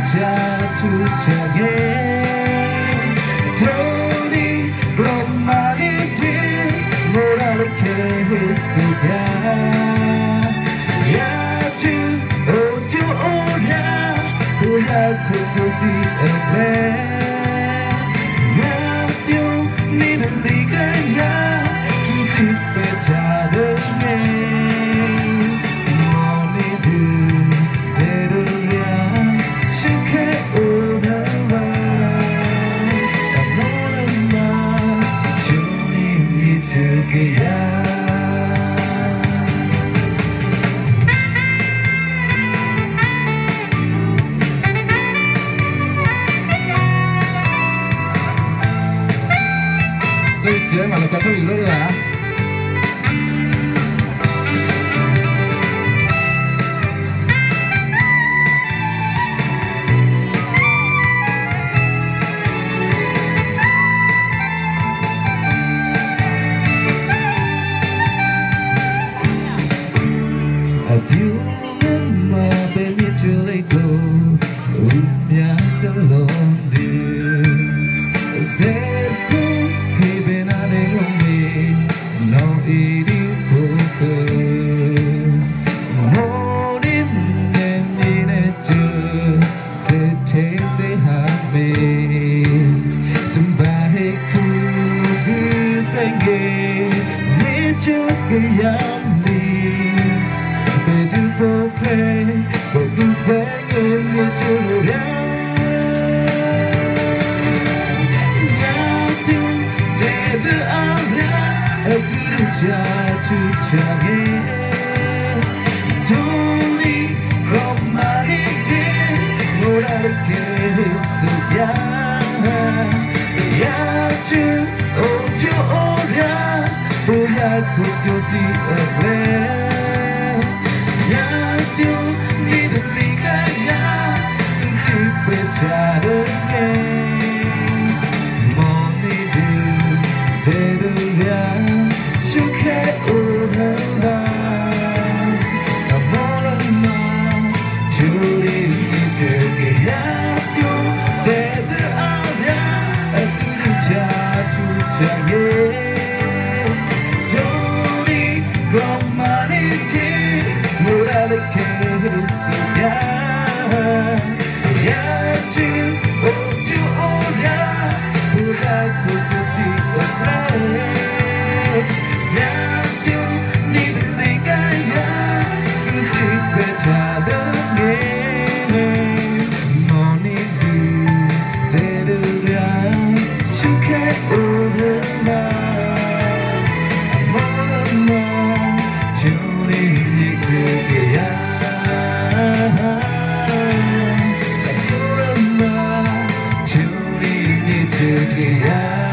투자해 드론이 브로마니지 모라르케 흡수야 야주 오주오야 후하고 소시에 Chứ mà là có cái gì nữa rồi hả? Yeah.